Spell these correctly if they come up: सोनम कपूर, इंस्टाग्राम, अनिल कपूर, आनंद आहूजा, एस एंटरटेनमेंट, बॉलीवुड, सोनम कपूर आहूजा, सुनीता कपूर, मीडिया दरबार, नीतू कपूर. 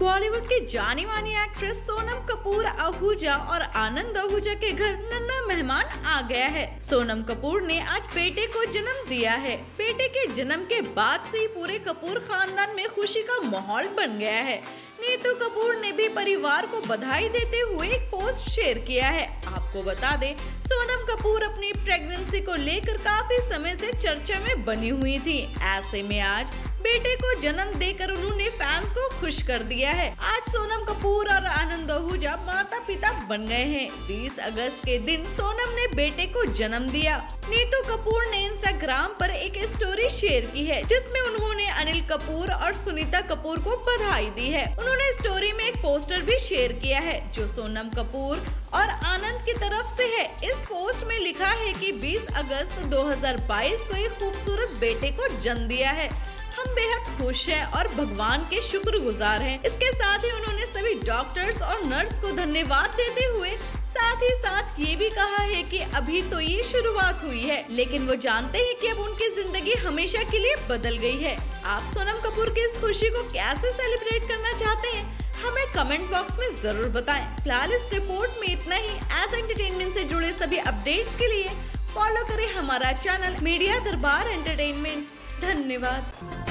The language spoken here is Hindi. बॉलीवुड की जानी मानी एक्ट्रेस सोनम कपूर आहूजा और आनंद आहूजा के घर नन्हा मेहमान आ गया है। सोनम कपूर ने आज बेटे को जन्म दिया है। बेटे के जन्म के बाद से ही पूरे कपूर खानदान में खुशी का माहौल बन गया है। नीतू कपूर ने भी परिवार को बधाई देते हुए एक पोस्ट शेयर किया है। आपको बता दें, सोनम कपूर अपनी प्रेगनेंसी को लेकर काफी समय से चर्चा में बनी हुई थी। ऐसे में आज बेटे को जन्म देकर उन्होंने फैंस को खुश कर दिया है। आज सोनम कपूर और आनंद आहूजा माता पिता बन गए हैं। 20 अगस्त के दिन सोनम ने बेटे को जन्म दिया। नीतू कपूर ने इंस्टाग्राम पर एक स्टोरी शेयर की है, जिसमें उन्होंने अनिल कपूर और सुनीता कपूर को बधाई दी है। उन्होंने स्टोरी में एक पोस्टर भी शेयर किया है, जो सोनम कपूर और आनंद की तरफ से है। इस पोस्ट में लिखा है कि 20 अगस्त 2022 को एक खूबसूरत बेटे को जन्म दिया है। हम बेहद खुश हैं और भगवान के शुक्रगुजार हैं। इसके साथ ही उन्होंने सभी डॉक्टर्स और नर्स को धन्यवाद देते हुए साथ ही साथ ये भी कहा है कि अभी तो ये शुरुआत हुई है, लेकिन वो जानते हैं कि अब उनकी जिंदगी हमेशा के लिए बदल गई है। आप सोनम कपूर की इस खुशी को कैसे सेलिब्रेट करना चाहते हैं, हमें कमेंट बॉक्स में जरूर बताएं। फिलहाल इस रिपोर्ट में इतना ही। एस एंटरटेनमेंट से जुड़े सभी अपडेट्स के लिए फॉलो करें हमारा चैनल मीडिया दरबार एंटरटेनमेंट। धन्यवाद।